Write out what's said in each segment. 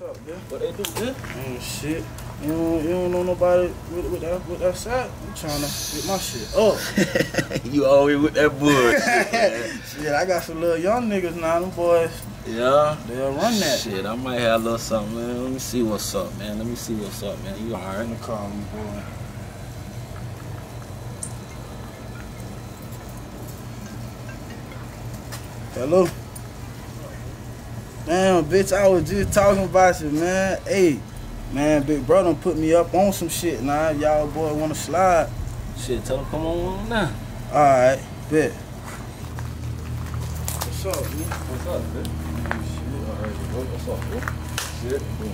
What's up, dude? What they do, dude? Ain't shit. You don't know nobody with that side. I'm trying to get my shit up. You always with that bullshit. Shit, I got some little young niggas now, them boys. Yeah. They'll run that. Shit, I might have a little something, man. Let me see what's up, man. You alright? Let me call me, boy. Hello? Damn, bitch, I was just talking about you, man. Hey, man, big bro done put me up on some shit now. Y'all boy wanna slide. Shit, tell him come on now. Alright, bet. What's up, man? What's up, bitch? Shit, alright, bro. What's up, bro? Shit, bro.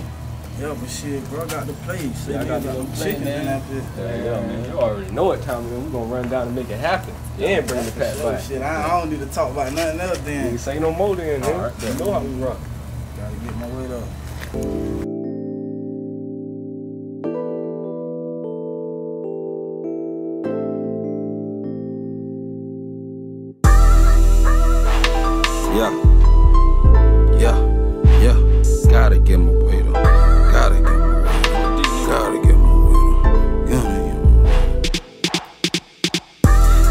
Yeah, but shit, bro, I got the place. Yeah, I got the chicken, man. Out there. Yeah, man. You already know what time it is. We gonna run down and make it happen. Yeah, bring the pack back. Shit, I don't need to talk about nothing else then. You say no more then, man. Right, you know how we rock. Gotta get my weight up. Yeah. Gotta get my weight up.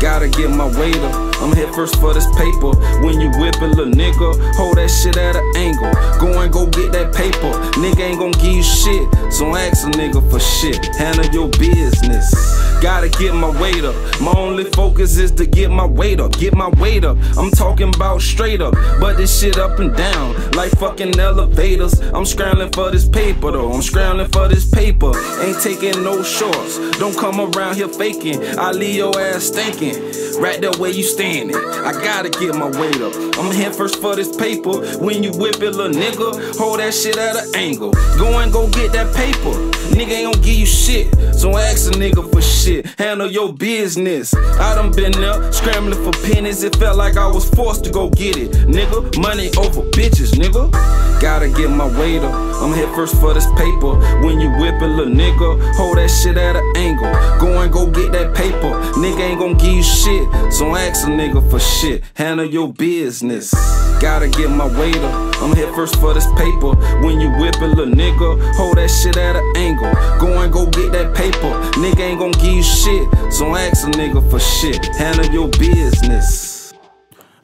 Gotta get my weight up. I'm here first for this paper. When you whippin', little nigga, hold that shit at an angle. Go and go get that paper. Nigga ain't gon' give you shit, so ask a nigga for shit. Handle your business. Gotta get my weight up. My only focus is to get my weight up. I'm talking about straight up. But this shit up and down like fucking elevators. I'm scrambling for this paper though. Ain't taking no shorts. Don't come around here faking. I leave your ass thinking. Right there where you standing. I gotta get my weight up. I'm here first for this paper. When you whip it, little nigga, hold that shit at an angle. Go and go get that paper. Nigga ain't gonna give you shit, so ask a nigga for shit. Handle your business. I done been there, scrambling for pennies. It felt like I was forced to go get it. Nigga, money over bitches, nigga. Gotta get my weight up. I'm here first for this paper. When you whip it, little nigga, hold that shit at an angle. Go and go get that paper. Nigga ain't gon' give you shit, so ask a nigga for shit. Handle your business. Gotta get my weight up. I'm here first for this paper. When you whip it, little nigga, hold that shit at an angle. Go and go get that paper. Nigga ain't gon' give you shit, so ask a nigga for shit. Handle your business.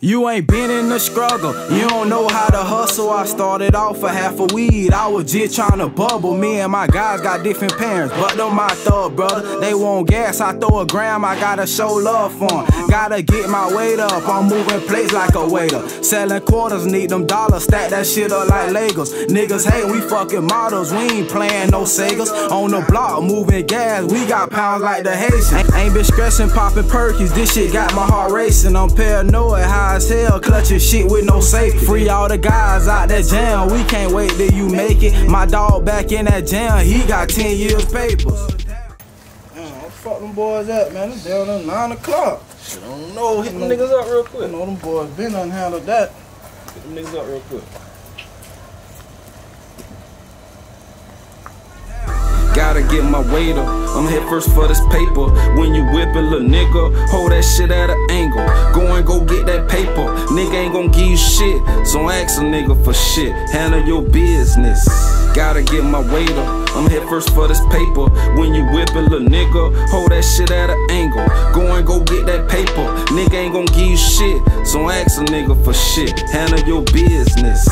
You ain't been in the struggle, you don't know how to hustle. I started off for half a weed, I was just tryna bubble. Me and my guys got different parents, but them my thug, brother. They want gas, I throw a gram, I gotta show love for them. Gotta get my weight up, I'm moving plates like a waiter. Selling quarters, need them dollars, stack that shit up like Legos. Niggas hate, we fucking models, we ain't playing no Segas. On the block, moving gas, we got pounds like the Haitians. Ain't been stressing, popping perkies, this shit got my heart racing. I'm paranoid, high as hell, clutching shit with no safety. Free all the guys out that jam, we can't wait till you make it. My dog back in that jam, he got 10 years papers. Damn, what fuck them boys up, man? It's down at 9 o'clock. Shit, I don't know. Hit them niggas up real quick. I know them boys been unhandled that. Hit them niggas up real quick. Gotta get my weight up. I'm here first for this paper. When you whip it, little nigga, hold that shit at an angle. Go and go get that paper. Nigga ain't gon' give you shit, so ask a nigga for shit. Handle your business. Gotta get my weight up. I'm here first for this paper. When you whip it, little nigga, hold that shit at an angle. Go and go get that paper. Nigga ain't gon' give you shit, so ask a nigga for shit. Handle your business.